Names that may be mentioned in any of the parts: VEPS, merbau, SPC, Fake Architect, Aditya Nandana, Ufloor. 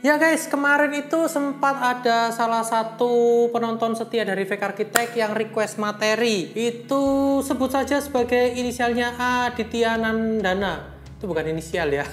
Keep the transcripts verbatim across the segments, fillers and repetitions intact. Ya guys, kemarin itu sempat ada salah satu penonton setia dari Fake Architect yang request materi. Itu sebut saja sebagai inisialnya Aditya Nandana. Itu bukan inisial ya.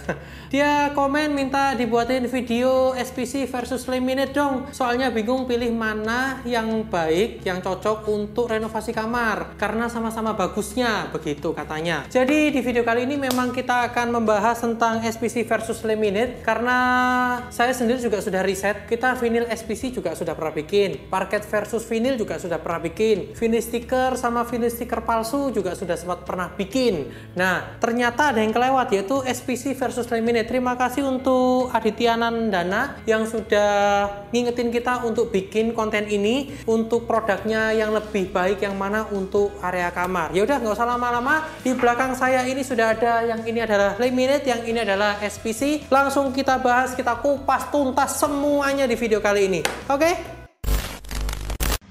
Dia komen minta dibuatin video S P C versus laminate dong. Soalnya bingung pilih mana yang baik, yang cocok untuk renovasi kamar. Karena sama-sama bagusnya, begitu katanya. Jadi di video kali ini memang kita akan membahas tentang S P C versus laminate. Karena saya sendiri juga sudah riset. Kita vinyl S P C juga sudah pernah bikin. Parket versus vinyl juga sudah pernah bikin. Vinyl stiker sama vinyl stiker palsu juga sudah sempat pernah bikin. Nah, ternyata ada yang kelewat ya, yaitu S P C versus laminate. Terima kasih untuk Aditya Nandana yang sudah ngingetin kita untuk bikin konten ini untuk produknya yang lebih baik yang mana untuk area kamar. Ya udah, nggak usah lama-lama. Di belakang saya ini sudah ada, yang ini adalah laminate, yang ini adalah S P C. Langsung kita bahas, kita kupas tuntas semuanya di video kali ini. Oke? Okay?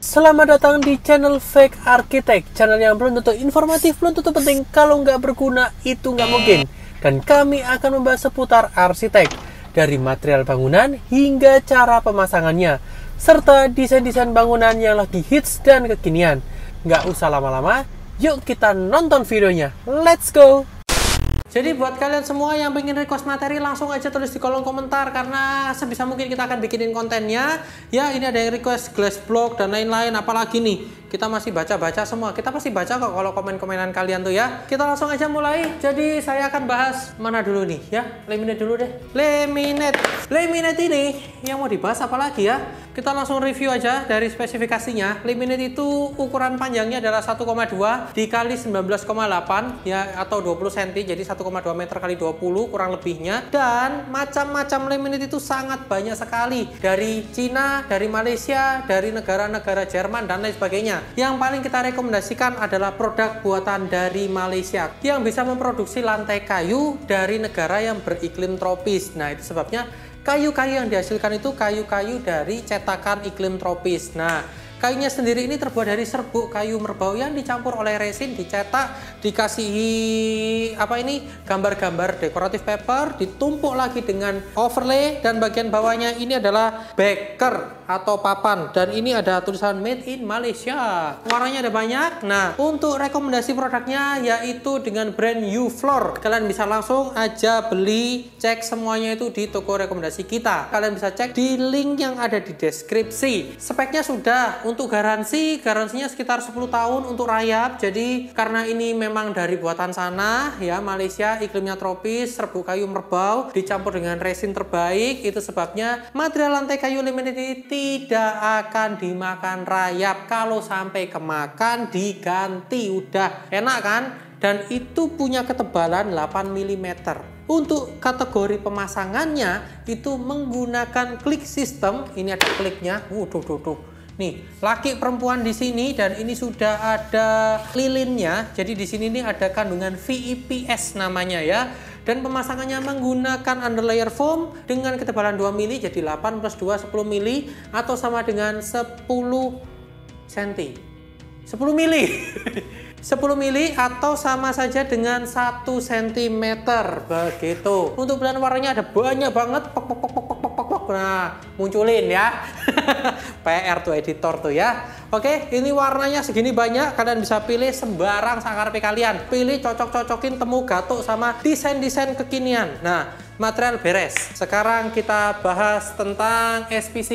Selamat datang di channel Fake Architect, channel yang belum tentu informatif, belum tentu penting, kalau nggak berguna itu nggak mungkin. Dan kami akan membahas seputar arsitek, dari material bangunan hingga cara pemasangannya, serta desain-desain bangunan yang lagi hits dan kekinian. Nggak usah lama-lama, yuk kita nonton videonya. Let's go! Jadi buat kalian semua yang pengen request materi, langsung aja tulis di kolom komentar, karena sebisa mungkin kita akan bikinin kontennya. Ya, ini ada yang request glass block dan lain-lain, apalagi nih. Kita masih baca-baca semua. Kita pasti baca kok kalau komen-komenan kalian tuh ya. Kita langsung aja mulai. Jadi saya akan bahas mana dulu nih ya? Laminate dulu deh. Laminate. Laminate ini yang mau dibahas apalagi ya? Kita langsung review aja dari spesifikasinya. Laminate itu ukuran panjangnya adalah satu koma dua dikali sembilan belas koma delapan ya, atau dua puluh sentimeter. Jadi satu koma dua meter kali dua puluh kurang lebihnya. Dan macam-macam laminate itu sangat banyak sekali, dari Cina, dari Malaysia, dari negara-negara Jerman dan lain sebagainya. Yang paling kita rekomendasikan adalah produk buatan dari Malaysia yang bisa memproduksi lantai kayu dari negara yang beriklim tropis. Nah, itu sebabnya kayu-kayu yang dihasilkan itu kayu-kayu dari cetakan iklim tropis. Nah, kayunya sendiri ini terbuat dari serbuk kayu merbau yang dicampur oleh resin, dicetak, dikasihi apa ini gambar-gambar dekoratif paper, ditumpuk lagi dengan overlay, dan bagian bawahnya ini adalah beker atau papan, dan ini ada tulisan Made in Malaysia. Warnanya ada banyak. Nah, untuk rekomendasi produknya yaitu dengan brand Ufloor. Kalian bisa langsung aja beli, cek semuanya itu di toko rekomendasi kita. Kalian bisa cek di link yang ada di deskripsi. Speknya sudah. Untuk garansi, garansinya sekitar sepuluh tahun untuk rayap. Jadi karena ini memang dari buatan sana ya, Malaysia, iklimnya tropis, serbuk kayu merbau dicampur dengan resin terbaik, itu sebabnya material lantai kayu laminate tidak akan dimakan rayap. Kalau sampai kemakan diganti, udah enak kan? Dan itu punya ketebalan delapan milimeter. Untuk kategori pemasangannya itu menggunakan klik sistem. Ini ada kliknya. Waduh, duh, duh. Nih, laki perempuan di sini, dan ini sudah ada lilinnya. Jadi di sini nih ada kandungan V E P S namanya ya. Dan pemasangannya menggunakan underlayer foam dengan ketebalan dua mili, jadi delapan plus dua, sepuluh mili, atau sama dengan sepuluh sentimeter. sepuluh mili. sepuluh mili atau sama saja dengan satu sentimeter, begitu. Untuk pilihan warnanya ada banyak banget. Pok, pok, pok, pok, pok, pok, pok. Nah, munculin ya. P R tuh editor tuh ya. Oke, ini warnanya segini banyak. Kalian bisa pilih sembarang sangkarpe kalian. Pilih, cocok-cocokin, temu gatuk sama desain-desain kekinian. Nah, material beres. Sekarang kita bahas tentang S P C.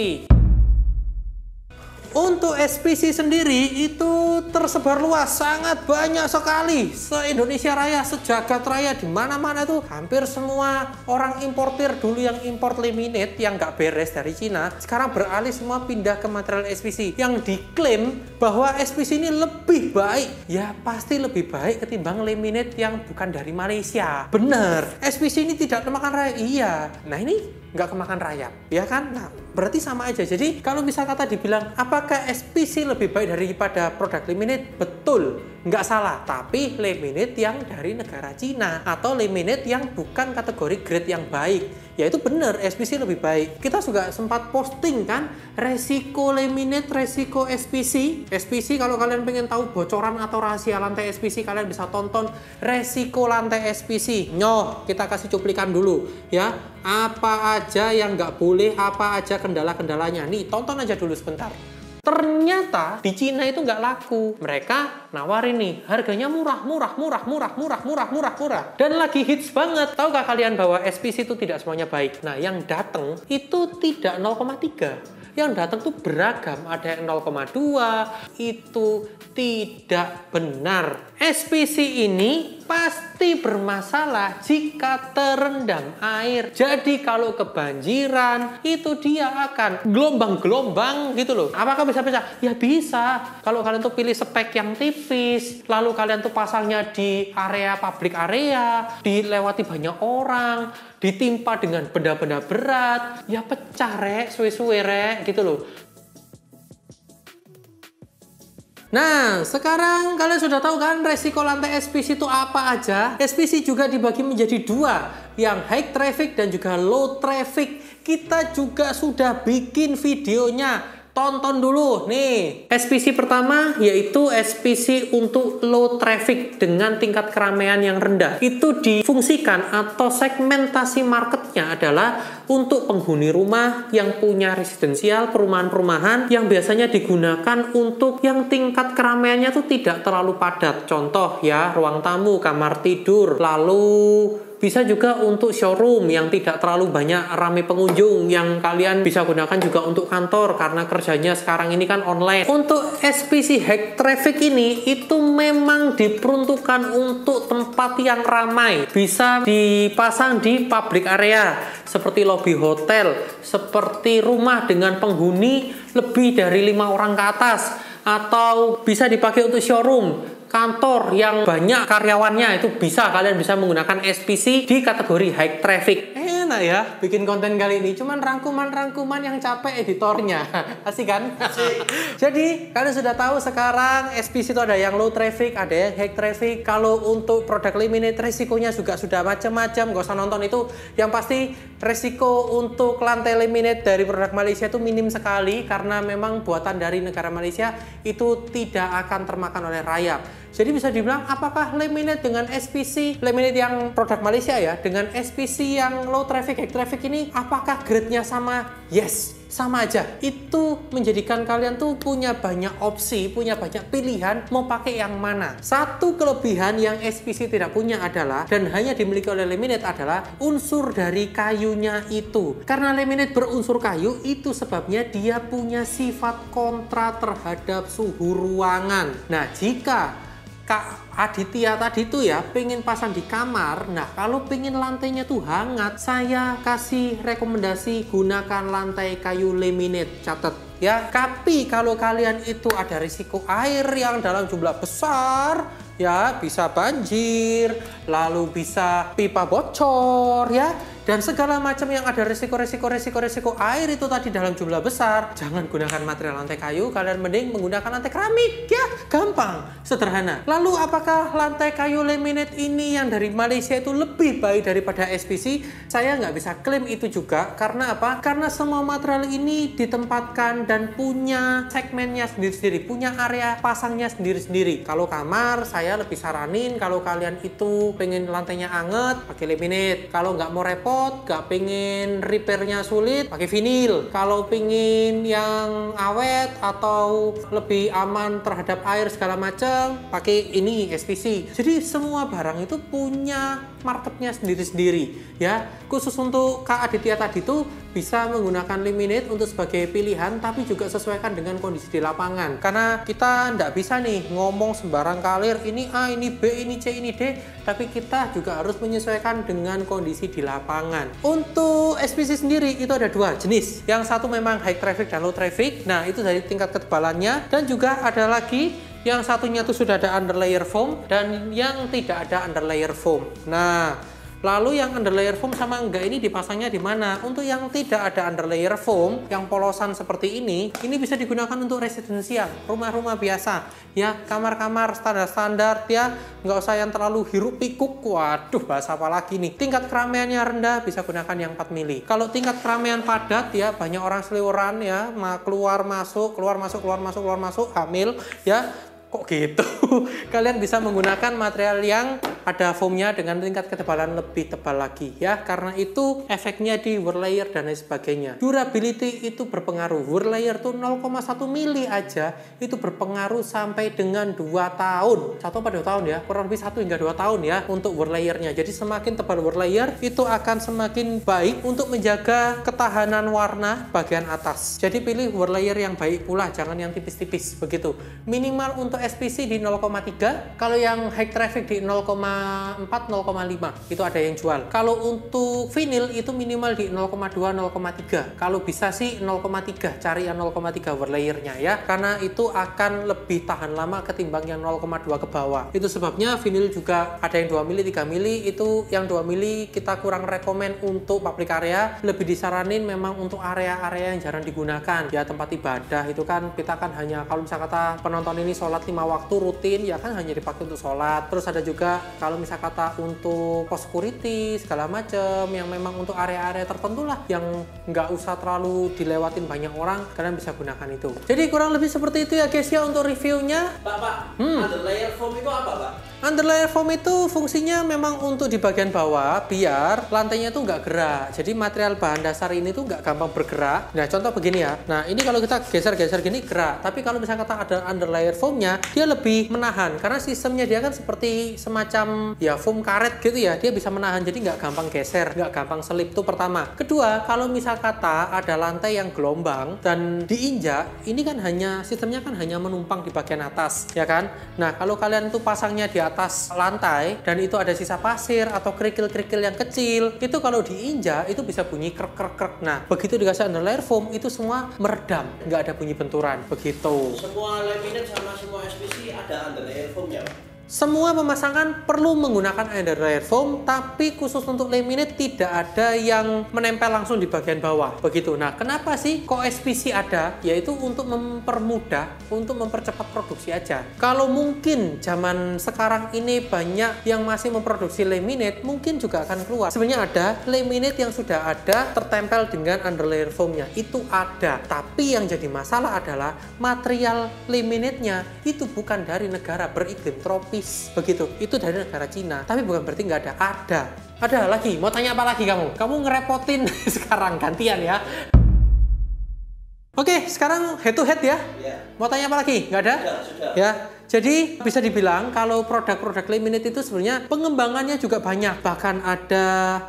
Untuk S P C sendiri itu tersebar luas, sangat banyak sekali, se-Indonesia Raya, sejagat raya, di mana-mana itu hampir semua orang importir dulu yang import laminate yang nggak beres dari Cina, sekarang beralih semua pindah ke material S P C yang diklaim bahwa S P C ini lebih baik. Ya pasti lebih baik ketimbang laminate yang bukan dari Malaysia. Bener, S P C ini tidak kemakan rayap. Iya, nah ini nggak kemakan rayap, ya kan? Nah, berarti sama aja. Jadi kalau misal kata dibilang apakah S P C lebih baik daripada produk laminate, betul, nggak salah. Tapi laminate yang dari negara Cina atau laminate yang bukan kategori grade yang baik, yaitu benar S P C lebih baik. Kita juga sempat posting kan, resiko laminate, resiko S P C. S P C kalau kalian pengen tahu bocoran atau rahasia lantai S P C, kalian bisa tonton resiko lantai S P C. Nyoh, kita kasih cuplikan dulu ya. apa aja yang nggak boleh, apa aja kendala-kendalanya. Nih, tonton aja dulu sebentar. Ternyata di Cina itu nggak laku. Mereka nawarin nih, harganya murah, murah, murah, murah, murah, murah, murah, murah. Dan lagi hits banget. Tahukah kalian bahwa S P C itu tidak semuanya baik? Nah, yang datang itu tidak nol koma tiga. Yang datang tuh beragam, ada yang nol koma dua, itu tidak benar. S P C ini pasti bermasalah jika terendam air. Jadi kalau kebanjiran, itu dia akan gelombang-gelombang gitu loh. Apakah bisa-bisa? Ya bisa. Kalau kalian tuh pilih spek yang tipis, lalu kalian tuh pasangnya di area public area, dilewati banyak orang, ditimpa dengan benda-benda berat, ya pecah rek, suwe-suwe rek, gitu loh. Nah, sekarang kalian sudah tahu kan resiko lantai S P C itu apa aja? S P C juga dibagi menjadi dua, yang high traffic dan juga low traffic. Kita juga sudah bikin videonya. Tonton dulu nih. S P C pertama yaitu S P C untuk low traffic dengan tingkat keramaian yang rendah. Itu difungsikan atau segmentasi marketnya adalah untuk penghuni rumah yang punya residensial, perumahan-perumahan yang biasanya digunakan untuk yang tingkat keramaiannya tuh tidak terlalu padat. Contoh ya, ruang tamu, kamar tidur, lalu bisa juga untuk showroom yang tidak terlalu banyak rame pengunjung, yang kalian bisa gunakan juga untuk kantor karena kerjanya sekarang ini kan online. Untuk S P C high traffic ini itu memang diperuntukkan untuk tempat yang ramai. Bisa dipasang di public area seperti lobi hotel, seperti rumah dengan penghuni lebih dari lima orang ke atas, atau bisa dipakai untuk showroom, kantor yang banyak karyawannya. Itu bisa, kalian bisa menggunakan S P C di kategori high traffic. Enak ya bikin konten kali ini, cuman rangkuman-rangkuman yang capek editornya. Asik kan? Asik. Jadi kalian sudah tahu sekarang S P C itu ada yang low traffic, ada yang high traffic. Kalau untuk product limited resikonya juga sudah macam-macam, gak usah nonton itu. Yang pasti resiko untuk lantai laminate dari produk Malaysia itu minim sekali karena memang buatan dari negara Malaysia itu tidak akan termakan oleh rayap. Jadi bisa dibilang, apakah laminate dengan S P C, laminate yang produk Malaysia ya, dengan S P C yang low traffic, high traffic ini, apakah grade-nya sama? Yes, sama aja. Itu menjadikan kalian tuh punya banyak opsi, punya banyak pilihan mau pakai yang mana. Satu kelebihan yang S P C tidak punya adalah, dan hanya dimiliki oleh laminate adalah, unsur dari kayunya itu. Karena laminate berunsur kayu, itu sebabnya dia punya sifat kontra terhadap suhu ruangan. Nah, jika Kak Aditya tadi tuh ya pengen pasang di kamar, nah kalau pengen lantainya tuh hangat, saya kasih rekomendasi gunakan lantai kayu laminate, catat ya. Tapi kalau kalian itu ada risiko air yang dalam jumlah besar ya, bisa banjir, lalu bisa pipa bocor ya, dan segala macam yang ada resiko-resiko-resiko-resiko air itu tadi dalam jumlah besar, jangan gunakan material lantai kayu, kalian mending menggunakan lantai keramik ya, gampang, sederhana. Lalu apakah lantai kayu laminate ini yang dari Malaysia itu lebih baik daripada S P C? Saya nggak bisa klaim itu juga, karena apa? Karena semua material ini ditempatkan dan punya segmennya sendiri-sendiri, punya area pasangnya sendiri-sendiri. Kalau kamar, saya lebih saranin kalau kalian itu pengen lantainya anget, pakai laminate. Kalau nggak mau repot, gak pengen repairnya sulit, pakai vinil. Kalau pengen yang awet atau lebih aman terhadap air segala macam, pakai ini S P C. Jadi semua barang itu punya marketnya sendiri-sendiri ya. Khusus untuk Kak Aditya tadi tuh bisa menggunakan laminate untuk sebagai pilihan, tapi juga sesuaikan dengan kondisi di lapangan. Karena kita ndak bisa nih ngomong sembarang kalir, ini A, ini B, ini C, ini D, tapi kita juga harus menyesuaikan dengan kondisi di lapangan. Untuk S P C sendiri itu ada dua jenis. Yang satu memang high traffic dan low traffic. Nah, itu dari tingkat ketebalannya. Dan juga ada lagi yang satunya itu sudah ada underlayer foam dan yang tidak ada underlayer foam. Nah, lalu yang underlayer foam sama enggak ini dipasangnya di mana? Untuk yang tidak ada underlayer foam, yang polosan seperti ini, ini bisa digunakan untuk residensial, rumah-rumah biasa, ya kamar-kamar standar-standar, ya nggak usah yang terlalu hirup pikuk. Waduh, bahasa apa lagi nih? Tingkat keramaiannya rendah, bisa gunakan yang empat mili. Kalau tingkat keramaian padat, ya banyak orang seliweran, ya keluar masuk, keluar masuk, keluar masuk, keluar masuk, hamil, ya kok gitu. Kalian bisa menggunakan material yang ada foamnya dengan tingkat ketebalan lebih tebal lagi ya, karena itu efeknya di wear layer dan lain sebagainya. Durability itu berpengaruh, wear layer tuh nol koma satu mili aja itu berpengaruh sampai dengan dua tahun, satu sampai dua tahun ya, kurang lebih satu hingga dua tahun ya untuk wear layernya. Jadi semakin tebal wear layer itu akan semakin baik untuk menjaga ketahanan warna bagian atas. Jadi pilih wear layer yang baik pula, jangan yang tipis-tipis begitu. Minimal untuk S P C di nol koma tiga, kalau yang high traffic di nol koma empat, nol koma lima itu ada yang jual. Kalau untuk vinyl itu minimal di nol koma dua, nol koma tiga, kalau bisa sih nol koma tiga, cari yang nol koma tiga wear layernya ya, karena itu akan lebih tahan lama ketimbang yang nol koma dua ke bawah. Itu sebabnya vinyl juga ada yang dua mili, tiga mili. Itu yang dua mili kita kurang rekomen untuk public area, lebih disaranin memang untuk area-area yang jarang digunakan ya, tempat ibadah itu kan kita kan hanya, kalau misal kata penonton ini sholat lima waktu rutin ya kan hanya dipakai untuk sholat. Terus ada juga kalau misal kata untuk pos security segala macam yang memang untuk area-area tertentu lah yang nggak usah terlalu dilewatin banyak orang, kalian bisa gunakan itu. Jadi kurang lebih seperti itu ya guys ya untuk reviewnya. Bapak, hmm. underlayer foam itu apa, Pak? Underlayer foam itu fungsinya memang untuk di bagian bawah biar lantainya tuh nggak gerak. Jadi material bahan dasar ini tuh nggak gampang bergerak. Nah contoh begini ya. Nah ini kalau kita geser-geser gini gerak. Tapi kalau misalnya kata ada underlayer foamnya, dia lebih menahan karena sistemnya dia kan seperti semacam ya foam karet gitu ya. Dia bisa menahan jadi nggak gampang geser, nggak gampang selip, tuh pertama. Kedua, kalau misal kata ada lantai yang gelombang dan diinjak, ini kan hanya sistemnya kan hanya menumpang di bagian atas ya kan. Nah kalau kalian tuh pasangnya di atas lantai dan itu ada sisa pasir atau kerikil-kerikil yang kecil, itu kalau diinjak itu bisa bunyi krek-krek-krek. Nah begitu dikasih underlayer foam itu semua meredam, nggak ada bunyi benturan begitu. Semua laminate sama semua S P C ada underlayer foamnya. Semua pemasangan perlu menggunakan underlayer foam, tapi khusus untuk laminate tidak ada yang menempel langsung di bagian bawah begitu. Nah kenapa sih kok S P C ada? Yaitu untuk mempermudah, untuk mempercepat produksi aja. Kalau mungkin zaman sekarang ini banyak yang masih memproduksi laminate, mungkin juga akan keluar. Sebenarnya ada laminate yang sudah ada tertempel dengan underlayer foamnya, itu ada. Tapi yang jadi masalah adalah material laminate-nya itu bukan dari negara beriklim tropis begitu, itu dari negara Cina, tapi bukan berarti nggak ada. Ada, ada lagi. Mau tanya apa lagi kamu? Kamu ngerepotin sekarang, gantian ya. Oke, sekarang head to head ya. Yeah. Mau tanya apa lagi? Nggak ada? Sudah, sudah. Ya. Jadi bisa dibilang kalau produk-produk laminate itu sebenarnya pengembangannya juga banyak. Bahkan ada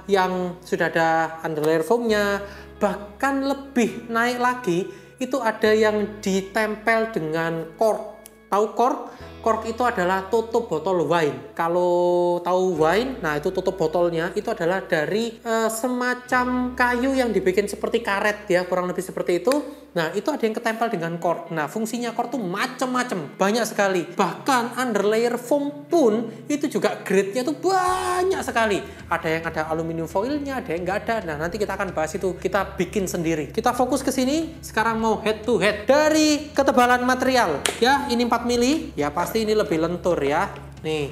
yang sudah ada underlayer foamnya, bahkan lebih naik lagi itu ada yang ditempel dengan cork. Tahu cork? Cork itu adalah tutup botol wine. Kalau tahu wine, nah itu tutup botolnya itu adalah dari e, semacam kayu yang dibikin seperti karet ya, kurang lebih seperti itu. Nah itu ada yang ketempel dengan cork. Nah fungsinya cork tuh macem-macem, banyak sekali. Bahkan underlayer foam pun itu juga grade-nya tuh banyak sekali. Ada yang ada aluminium foilnya, ada yang nggak ada. Nah nanti kita akan bahas itu, kita bikin sendiri. Kita fokus ke sini. Sekarang mau head to head dari ketebalan material ya. Ini empat mili ya, pasti ini lebih lentur ya, nih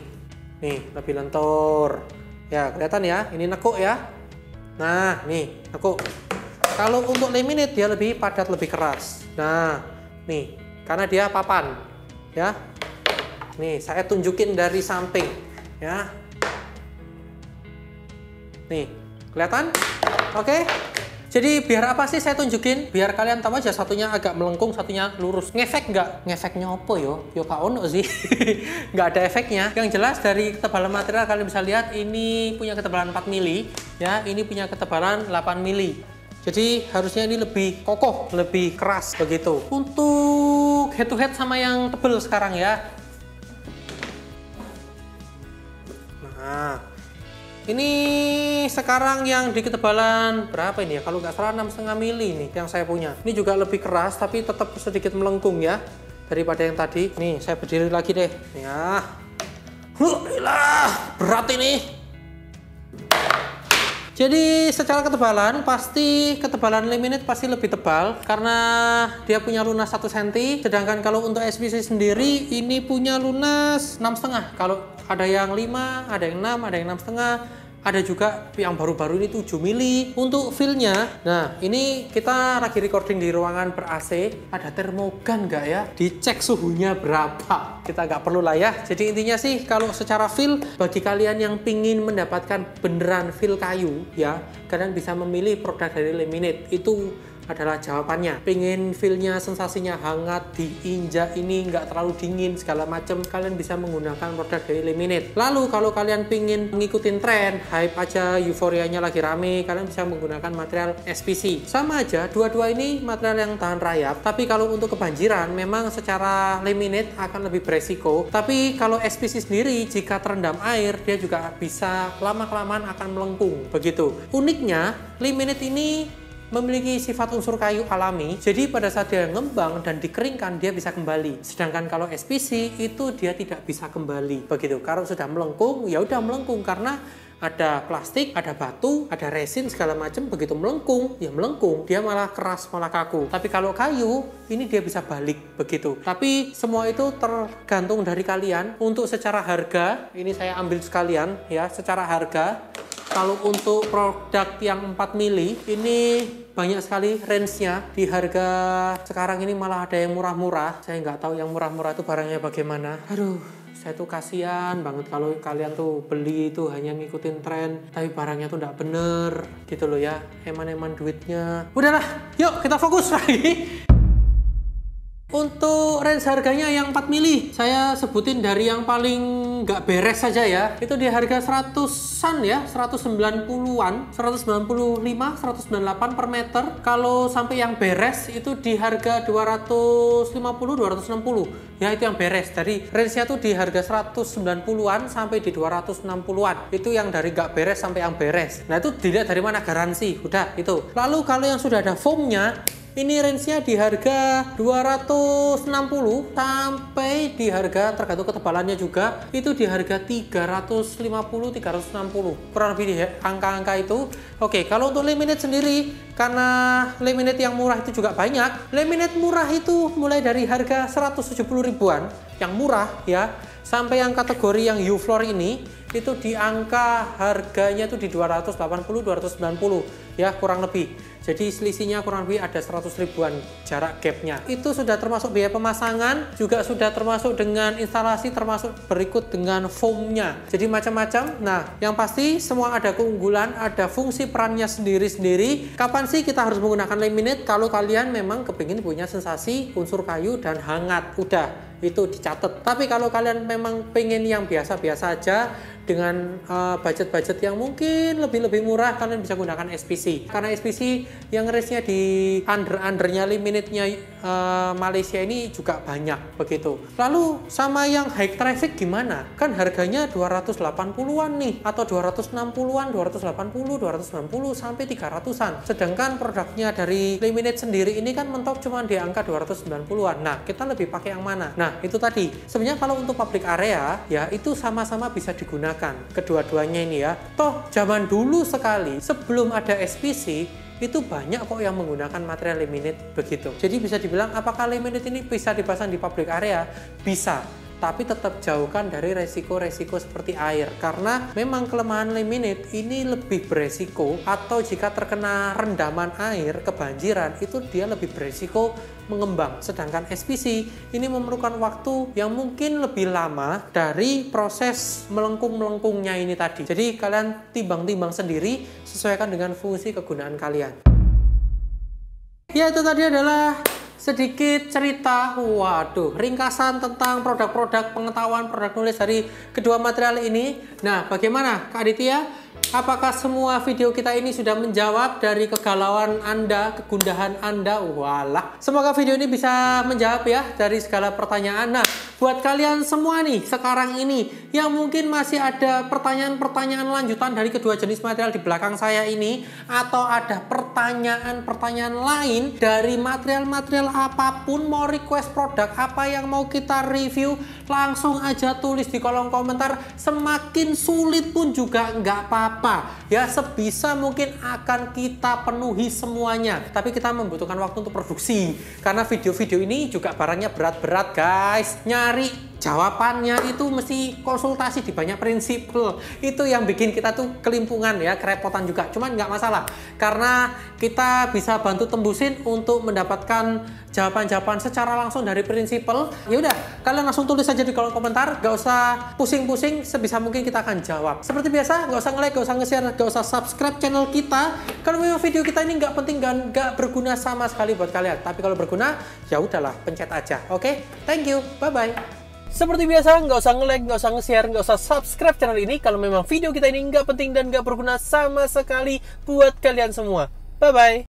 nih lebih lentur ya, kelihatan ya, ini nekuk ya. Nah nih nekuk. Kalau untuk laminate dia lebih padat, lebih keras. Nah nih karena dia papan ya, nih saya tunjukin dari samping ya, nih kelihatan. Oke. Jadi biar apa sih saya tunjukin? Biar kalian tahu aja, satunya agak melengkung, satunya lurus. Ngefek nggak? Ngefeknya apa yo? Yo ka ono sih. Nggak ada efeknya. Yang jelas dari ketebalan material kalian bisa lihat ini punya ketebalan empat mili ya, ini punya ketebalan delapan mili. Jadi harusnya ini lebih kokoh, lebih keras begitu. Untuk head to head sama yang tebel sekarang ya. Nah, ini sekarang yang di ketebalan berapa ini ya? Kalau nggak salah enam setengah mili nih yang saya punya. Ini juga lebih keras tapi tetap sedikit melengkung ya daripada yang tadi. Nih saya berdiri lagi deh. Ya, huh, berat ini. Jadi secara ketebalan pasti ketebalan laminate pasti lebih tebal karena dia punya lunas satu senti. Sedangkan kalau untuk S P C sendiri ini punya lunas enam setengah. Kalau ada yang lima, ada yang enam, ada yang enam setengah. Ada juga yang baru-baru ini tujuh mili untuk feel-nya. Nah, ini kita lagi recording di ruangan ber-A C. Ada termogan nggak ya? Dicek suhunya berapa. Kita nggak perlu lah ya. Jadi intinya sih kalau secara feel, bagi kalian yang pingin mendapatkan beneran feel kayu ya, kalian bisa memilih produk dari laminate. Itu adalah jawabannya. Pengen feel-nya, sensasinya hangat, diinjak ini nggak terlalu dingin, segala macam, kalian bisa menggunakan produk dari laminate. Lalu kalau kalian pengen ngikutin tren, hype aja, euforianya lagi rame, kalian bisa menggunakan material S P C. Sama aja, dua-dua ini material yang tahan rayap, tapi kalau untuk kebanjiran, memang secara laminate akan lebih beresiko. Tapi kalau S P C sendiri, jika terendam air, dia juga bisa lama-kelamaan akan melengkung. Begitu. Uniknya, laminate ini memiliki sifat unsur kayu alami, jadi pada saat dia ngembang dan dikeringkan dia bisa kembali. Sedangkan kalau S P C itu dia tidak bisa kembali. Begitu. Kalau sudah melengkung, ya udah melengkung karena ada plastik, ada batu, ada resin segala macam, begitu melengkung, ya melengkung, dia malah keras, malah kaku. Tapi kalau kayu, ini dia bisa balik begitu. Tapi semua itu tergantung dari kalian. Untuk secara harga, ini saya ambil sekalian ya, secara harga. Kalau untuk produk yang empat mili, ini banyak sekali range-nya. Di harga sekarang ini malah ada yang murah-murah. Saya nggak tahu yang murah-murah itu barangnya bagaimana. Aduh, saya tuh kasihan banget kalau kalian tuh beli itu hanya ngikutin tren, tapi barangnya tuh nggak bener gitu loh ya. Eman-eman duitnya. Udahlah, yuk kita fokus lagi. Untuk range harganya yang empat mili, saya sebutin dari yang paling nggak beres saja ya. Itu di harga seratusan ya, seratus sembilan puluhan, seratus sembilan puluh lima, seratus sembilan puluh delapan per meter. Kalau sampai yang beres itu di harga dua ratus lima puluh, dua ratus enam puluh. Ya itu yang beres. Dari range-nya tuh di harga seratus sembilan puluhan sampai di dua ratus enam puluhan. Itu yang dari nggak beres sampai yang beres. Nah, itu dilihat dari mana garansi. Udah, itu. Lalu kalau yang sudah ada foamnya, ini range-nya di harga dua ratus enam puluh sampai di harga tergantung ketebalannya juga, itu di harga tiga ratus lima puluh, tiga ratus enam puluh, kurang lebih di angka-angka itu. Oke, kalau untuk laminate sendiri, karena laminate yang murah itu juga banyak. Laminate murah itu mulai dari harga seratus tujuh puluh ribuan yang murah ya, sampai yang kategori yang Ufloor ini itu di angka harganya itu di dua ratus delapan puluh, dua ratus sembilan puluh ya, kurang lebih. Jadi selisihnya kurang lebih ada seratus ribuan jarak gapnya. Itu sudah termasuk biaya pemasangan, juga sudah termasuk dengan instalasi, termasuk berikut dengan foamnya. Jadi macam-macam. Nah, yang pasti semua ada keunggulan, ada fungsi perannya sendiri-sendiri. Kapan sih kita harus menggunakan laminate? Kalau kalian memang kepingin punya sensasi unsur kayu dan hangat, udah. Itu dicatat. Tapi kalau kalian memang pengen yang biasa-biasa aja dengan budget-budget uh, budget yang mungkin lebih-lebih murah, kalian bisa gunakan S P C. Karena S P C yang range-nya di under-undernya laminate-nya uh, Malaysia ini juga banyak begitu. Lalu sama yang high traffic gimana? Kan harganya dua ratus delapan puluhan nih, atau dua ratus enam puluhan, dua ratus delapan puluh, dua ratus sembilan puluh sampai tiga ratusan. Sedangkan produknya dari laminate sendiri ini kan mentok cuma di angka dua ratus sembilan puluhan. Nah, kita lebih pakai yang mana? Nah, Nah, itu tadi. Sebenarnya kalau untuk public area, ya itu sama-sama bisa digunakan. Kedua-duanya ini ya. Toh, zaman dulu sekali, sebelum ada S P C, itu banyak kok yang menggunakan material laminate begitu. Jadi bisa dibilang, apakah laminate ini bisa dipasang di public area? Bisa. Tapi tetap jauhkan dari resiko-resiko seperti air, karena memang kelemahan laminate ini lebih beresiko, atau jika terkena rendaman air, kebanjiran, itu dia lebih beresiko mengembang. Sedangkan S P C ini memerlukan waktu yang mungkin lebih lama dari proses melengkung-melengkungnya ini tadi. Jadi kalian timbang-timbang sendiri, sesuaikan dengan fungsi kegunaan kalian. Ya, itu tadi adalah sedikit cerita, waduh, ringkasan tentang produk-produk, pengetahuan produk nulis dari kedua material ini. Nah, bagaimana Kak Aditya? Apakah semua video kita ini sudah menjawab dari kegalauan Anda, kegundahan Anda? Walah, semoga video ini bisa menjawab ya dari segala pertanyaan. Nah, buat kalian semua nih sekarang ini yang mungkin masih ada pertanyaan-pertanyaan lanjutan dari kedua jenis material di belakang saya ini, atau ada pertanyaan-pertanyaan lain dari material-material apapun, mau request produk apa yang mau kita review, langsung aja tulis di kolom komentar. Semakin sulit pun juga nggak apa-apa ya, sebisa mungkin akan kita penuhi semuanya. Tapi kita membutuhkan waktu untuk produksi, karena video-video ini juga barangnya berat-berat guys. Nyari jawabannya itu mesti konsultasi di banyak prinsipal. Itu yang bikin kita tuh kelimpungan ya, kerepotan juga. Cuman nggak masalah, karena kita bisa bantu tembusin untuk mendapatkan jawaban-jawaban secara langsung dari prinsipal. Ya udah, kalian langsung tulis aja di kolom komentar, nggak usah pusing-pusing, sebisa mungkin kita akan jawab. Seperti biasa, nggak usah nge-like, nggak usah nge-share, nggak usah subscribe channel kita. Kalau memang video kita ini nggak penting dan nggak berguna sama sekali buat kalian, tapi kalau berguna, ya udahlah, pencet aja. Oke, thank you, bye-bye. Seperti biasa, nggak usah nge-like, nggak usah nge-share, nggak usah subscribe channel ini kalau memang video kita ini nggak penting dan nggak berguna sama sekali buat kalian semua. Bye-bye!